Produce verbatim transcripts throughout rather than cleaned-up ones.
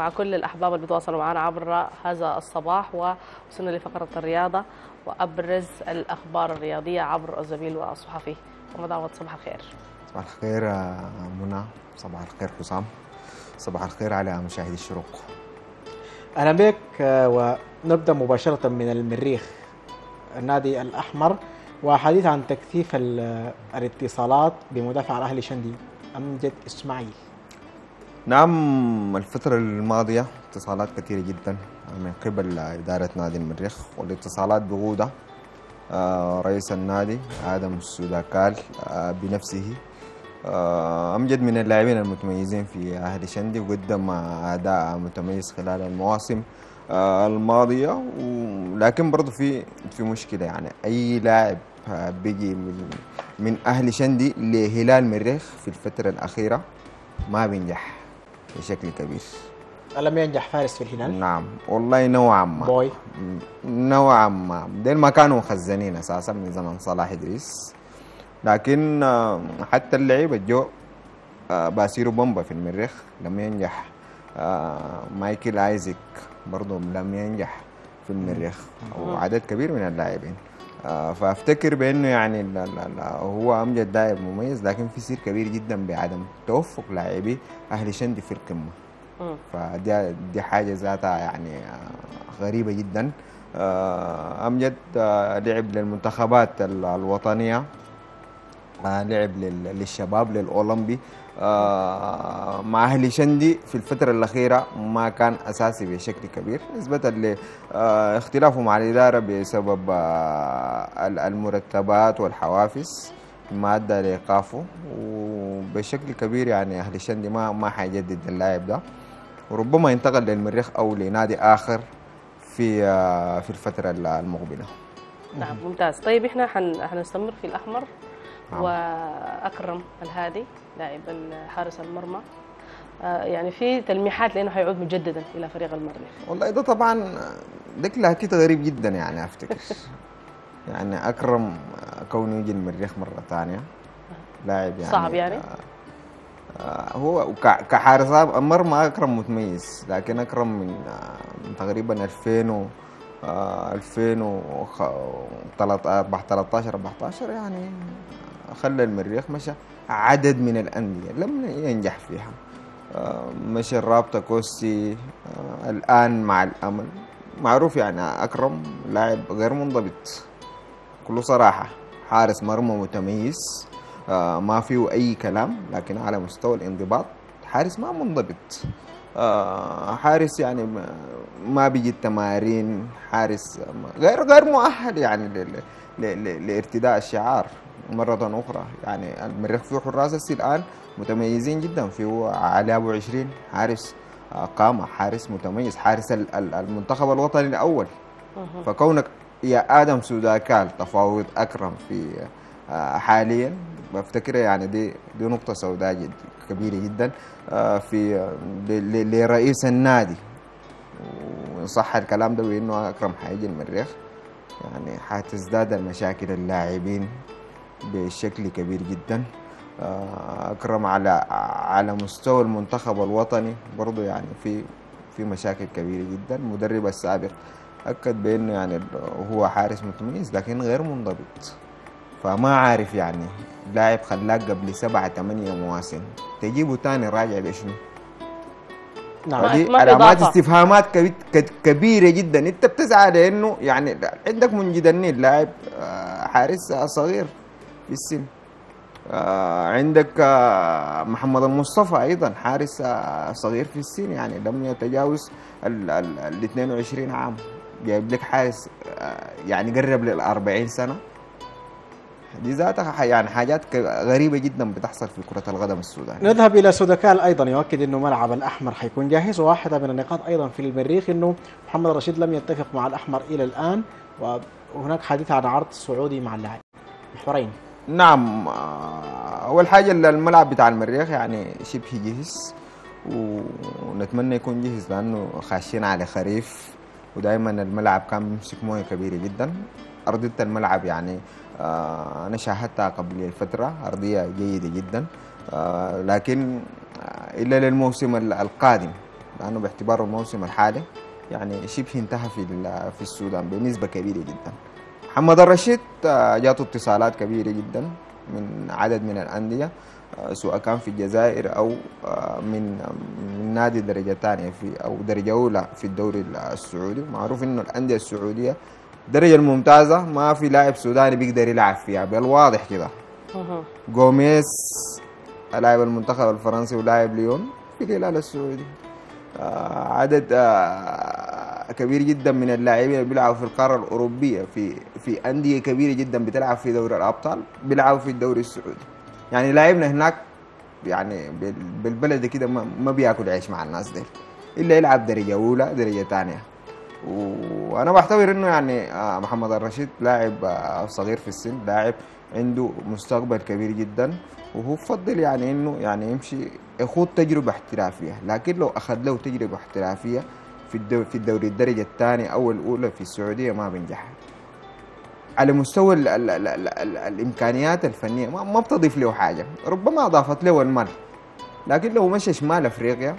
مع كل الأحباب اللي بيتواصلوا معنا عبر هذا الصباح. ووصلنا لفقرة الرياضة وأبرز الأخبار الرياضية عبر الزميل والصحفي محمد عوض. صباح الخير. صباح الخير منى، صباح الخير حسام، صباح الخير على مشاهدي الشروق. أهلا بك. ونبدأ مباشرة من المريخ، النادي الأحمر وحديث عن تكثيف الاتصالات بمدافع الأهلي شندي أمجد اسماعيل. نعم، الفترة الماضية اتصالات كثيرة جدا من قبل إدارة نادي المريخ، والاتصالات بقودة رئيس النادي آدم السوداكال بنفسه. أمجد من اللاعبين المتميزين في أهلي شندي، وقدم أداء متميز خلال المواسم الماضية، ولكن برضه في في مشكلة. يعني أي لاعب بيجي من من أهلي شندي لهلال مريخ في الفترة الأخيرة ما بينجح بشكل كبير. ألم ينجح فارس في الهلال؟ نعم والله، نوعا ما بوي نوعا ما ديل ما كانوا خزنين أساسا من زمن صلاح إدريس، لكن حتى اللعيبة الجو باسيرو بومبا في المريخ لم ينجح، مايكل آيزك برضهم لم ينجح في المريخ، وعدد كبير من اللاعبين. فافتكر بانه يعني لا لا لا هو امجد لاعب مميز، لكن في سير كبير جدا بعدم توفق لاعبي اهلي شندي في القمه. فدي دي حاجه ذاتها يعني غريبه جدا. امجد لعب للمنتخبات الوطنيه، لعب للشباب، للاولمبي مع اهلي شندي في الفتره الاخيره ما كان اساسي بشكل كبير نسبه لاختلافه مع الاداره بسبب المرتبات والحوافز ما ادى لايقافه، وبشكل كبير يعني اهلي شندي ما ما حيجدد اللاعب ده، وربما ينتقل للمريخ او لنادي اخر في في الفتره المقبله. نعم ممتاز. طيب احنا حنستمر في الاحمر. نعم. واكرم الهادي لاعب حارس المرمى يعني في تلميحات لانه حيعود مجددا الى فريق المريخ. والله ده طبعا دكله كده غريب جدا يعني افتكر يعني اكرم كونه يجي المريخ مره ثانيه لاعب يعني صعب يعني آه هو كحارس مرمى اكرم متميز، لكن اكرم من, آه من تقريبا ألفين وثلاثة عشر أربعة عشر يعني خلى المريخ مشى عدد من الأندية لم ينجح فيها، مشى الرابطة كوستي، الآن مع الأمل. معروف يعني أكرم لاعب غير منضبط كله صراحة، حارس مرمى متميز ما فيه أي كلام، لكن على مستوى الانضباط حارس ما منضبط، حارس يعني ما بيجي التمارين، حارس غير غير مؤهل يعني لارتداء الشعار مرة أخرى. يعني المريخ فيه حراس هسي الآن متميزين جدا، فيه علي أبو عشرين حارس قامة، حارس متميز، حارس المنتخب الوطني الأول. فكونك يا آدم سوداكال تفاوض أكرم في حاليا بفتكر يعني دي دي نقطة سوداء جدا كبيرة جدا في لرئيس النادي، وصح الكلام ده بأنه أكرم حيجي المريخ يعني حتزداد المشاكل اللاعبين بشكل كبير جدا. اكرم على على مستوى المنتخب الوطني برضه يعني في في مشاكل كبيره جدا. المدرب السابق اكد بانه يعني هو حارس متميز لكن غير منضبط، فما عارف يعني لاعب خلاك قبل سبعه ثمانيه مواسم تجيبه ثاني راجع بشنو؟ نعم. علامات استفهامات كبيره جدا. انت بتسعى لانه يعني عندك منجدين، لاعب حارس صغير في السن، آه عندك آه محمد المصطفى ايضا حارس آه صغير في السن يعني لم يتجاوز ال اثنين وعشرين عام، جايب لك حارس آه يعني قرب لل أربعين سنه. دي ذاتها يعني حاجات غريبه جدا بتحصل في كره القدم السودانيه. نذهب الى سوداكال ايضا يؤكد انه ملعب الاحمر حيكون جاهز، وواحده من النقاط ايضا في المريخ انه محمد الرشيد لم يتفق مع الاحمر الى الان، وهناك حديث عن عرض سعودي مع اللاعب محورين. نعم، أول حاجة الملعب بتاع المريخ يعني شبه جهز، ونتمنى يكون جهز لأنه خاشين على خريف، ودائما الملعب كان بيمسك موية كبيرة جدا. أرضية الملعب يعني أنا شاهدتها قبل فترة، أرضية جيدة جدا، لكن إلا للموسم القادم لأنه باعتباره الموسم الحالي يعني شبه انتهى في في السودان بنسبة كبيرة جدا. محمد الرشيد جاته اتصالات كبيرة جدا من عدد من الأندية سواء كان في الجزائر أو من من نادي درجة ثانية في أو درجة أولى في الدوري السعودي. معروف إنه الأندية السعودية الدرجة الممتازة ما في لاعب سوداني بيقدر يلعب فيها بالواضح كده. جوميز لاعب المنتخب الفرنسي ولاعب ليون في الهلال السعودي. عدد كبير جدا من اللاعبين اللي بيلعبوا في القاره الاوروبيه في في انديه كبيره جدا بتلعب في دوري الابطال بيلعبوا في الدوري السعودي. يعني لاعبنا هناك يعني بالبلد كده ما بياكل عيش مع الناس دي الا يلعب درجه اولى درجه ثانيه. وانا بعتبر انه يعني محمد الرشيد لاعب صغير في السن، لاعب عنده مستقبل كبير جدا، وهو فضل يعني انه يعني يمشي يخوض تجربه احترافيه، لكن لو اخذ له تجربه احترافيه في في الدوري الدرجه الثانيه او الاولى في السعوديه ما بينجح. على مستوى ال ال ال ال ال الامكانيات الفنيه ما بتضيف له حاجه، ربما اضافت له المال. لكن لو مشى شمال افريقيا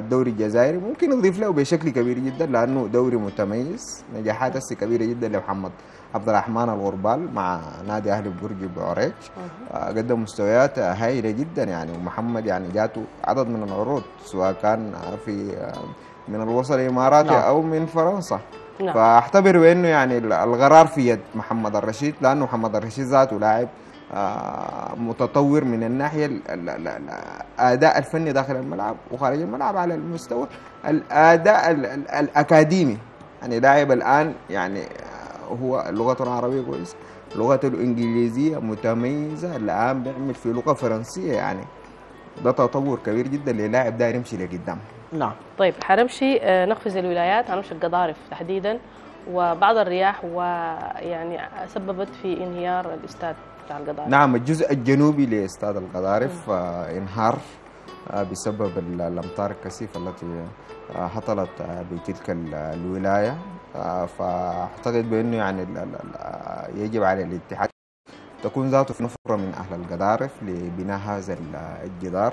الدوري الجزائري ممكن يضيف له بشكل كبير جدا لانه دوري متميز، نجاحات هسه كبيره جدا لمحمد عبد الرحمن الغربال مع نادي اهلي برج بعريج قدم مستويات هائله جدا يعني. ومحمد يعني جاته عدد من العروض سواء كان في من الوصل الاماراتي نعم. او من فرنسا نعم. فاعتبر بانه يعني الغرار في يد محمد الرشيد لانه محمد الرشيد ذاته لاعب متطور من الناحيه الاداء الفني داخل الملعب وخارج الملعب على المستوى الاداء الاكاديمي. يعني لاعب الان يعني هو لغته العربيه كويسه، لغته الانجليزيه متميزه، الان بيعمل في لغه فرنسيه، يعني ده تطور كبير جدا للاعب داير يمشي لقدام. نعم طيب حنمشي نقفز الولايات، حنمشي القضارف تحديدا وبعض الرياح ويعني سببت في انهيار الاستاد بتاع القضارف. نعم الجزء الجنوبي لاستاد القضارف انهار بسبب الامطار الكثيفه التي هطلت بتلك الولايه. فاعتقد بانه يعني يجب على الاتحاد تكون ذاته في نفرة من أهل القضارف لبناء هذا الجدار.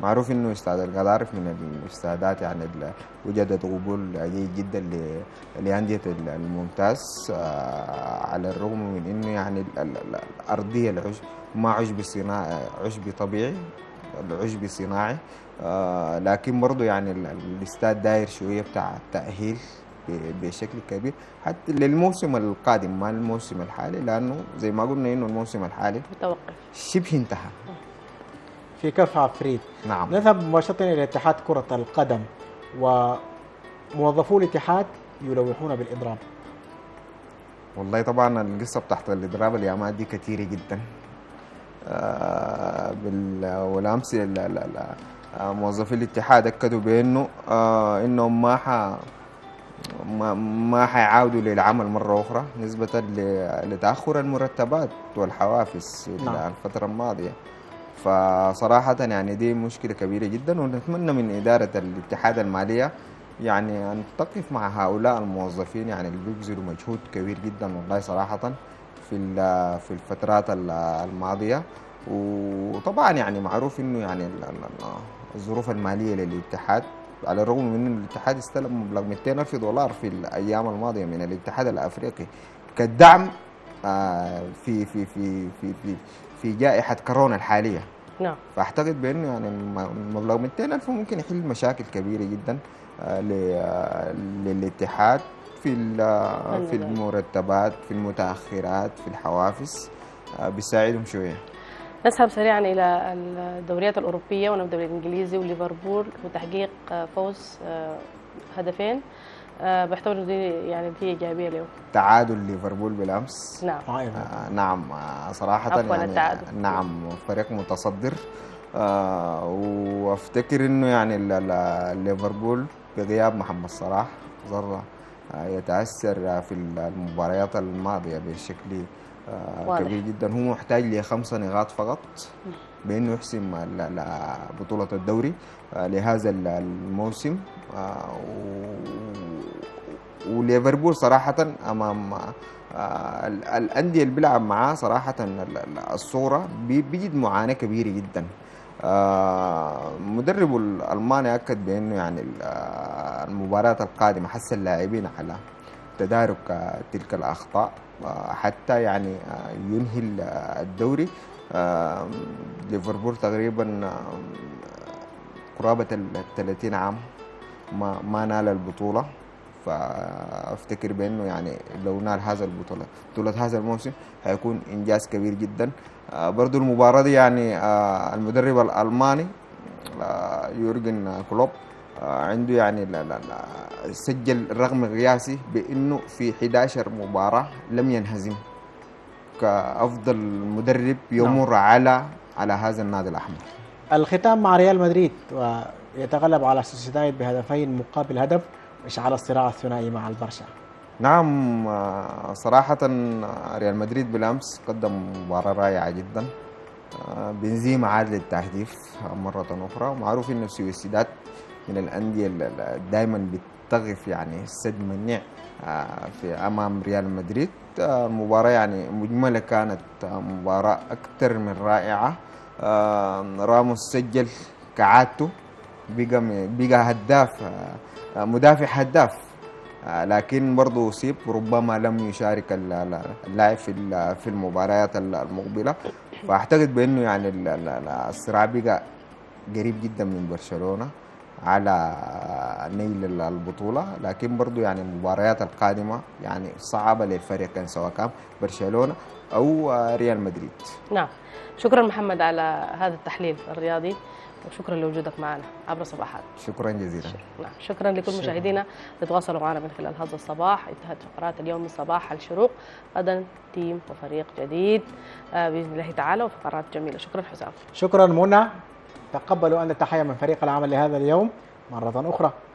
معروف إنه استاد القضارف من الاستادات يعني وجدت قبول جيد جدا لأندية الممتاز، على الرغم من إنه يعني الأرضية العشب ما عشب صناعي، عشب طبيعي، العشب صناعي، لكن برضه يعني الاستاد داير شوية بتاع التأهيل بشكل كبير حتى للموسم القادم ما الموسم الحالي، لانه زي ما قلنا انه الموسم الحالي متوقف شبه انتهى. في كف عفريت نعم. نذهب مباشره الى اتحاد كره القدم وموظفو الاتحاد يلوحون بالاضراب. والله طبعا القصه بتاعت الاضراب الايامات دي كثيره جدا. آه والامس موظفي الاتحاد اكدوا بانه آه انهم ما ح ما ما حيعاودوا للعمل مره اخرى نسبه لتاخر المرتبات والحوافز نعم. الفتره الماضيه. فصراحه يعني دي مشكله كبيره جدا، ونتمنى من اداره الاتحاد الماليه يعني ان تقف مع هؤلاء الموظفين يعني اللي بيبذلوا مجهود كبير جدا والله صراحه في في الفترات الماضيه. وطبعا يعني معروف انه يعني الظروف الماليه للاتحاد، على الرغم من أن الاتحاد استلم مبلغ مئتين ألف دولار في الأيام الماضية من الاتحاد الأفريقي كدعم في في في في في, في جائحة كورونا الحالية نعم. فأعتقد بأنه يعني مبلغ مئتين ألف ممكن يحل مشاكل كبيرة جدا للاتحاد في في المرتبات، في المتأخرات، في الحوافز، بيساعدهم شوية. نذهب سريعا إلى الدوريات الأوروبية ونبدأ بالإنجليزي وليفربول وتحقيق فوز هدفين. بعتبر دي يعني دي إيجابية له. تعادل ليفربول بالأمس. نعم. آه نعم صراحة عفوا يعني التعادل. نعم فريق متصدر آه وافتكر إنه يعني ليفربول بغياب محمد صلاح ظل يتأثر في المباريات الماضية بشكل كبير جدا. هو محتاج لخمسة نقاط فقط بانه يحسم بطولة الدوري لهذا الموسم. وليفربول صراحة امام الاندية اللي بيلعب معاه صراحة الصورة بيجد معاناة كبيرة جدا. مدرب الألماني أكد بأنه يعني المباراة القادمة حث اللاعبين على تدارك تلك الأخطاء حتى يعني ينهي الدوري. ليفربول تقريبا قرابة الثلاثين عام ما ما نال البطولة، فافتكر بانه يعني لو نال هذا البطولة بطولة هذا الموسم هيكون انجاز كبير جدا. برضو المباراة دي يعني المدرب الألماني يورجن كلوب عنده يعني لا لا لا سجل رقم قياسي بانه في إحدى عشرة مباراة لم ينهزم كأفضل مدرب يمر نعم. على على هذا النادي الأحمر. الختام مع ريال مدريد ويتغلب على سوسيداد بهدفين مقابل هدف، وإشعال الصراع الثنائي مع البرشا. نعم صراحة ريال مدريد بالأمس قدم مباراة رائعة جدا. بنزيما عاد للتهديف مرة أخرى، ومعروف إنه سوسيداد من الأندية دائما بتغف يعني السد منيع في أمام ريال مدريد. المباراة يعني مجملة كانت، مباراة أكثر من رائعة. راموس سجل كعادته، بقى بقى هداف مدافع هداف، لكن برضه أصيب ربما لم يشارك اللاعب في المباريات المقبلة. فأعتقد بأنه يعني الصراع بقى قريب جدا من برشلونة على نيل البطولة، لكن برضو يعني المباريات القادمة يعني صعبة للفريق كان سواء كان برشلونة أو ريال مدريد. نعم شكرا محمد على هذا التحليل الرياضي، وشكرا لوجودك معنا عبر صباحات. شكرا جزيلا. نعم شكرا لكل مشاهدينا اللي تواصلوا معنا من خلال هذا الصباح. انتهت فقرات اليوم من صباح الشروق، غدا تيم وفريق جديد بإذن الله تعالى وفقرات جميلة. شكرا حسام. شكرا منى. تقبلوا أن التحية من فريق العمل لهذا اليوم مرة أخرى.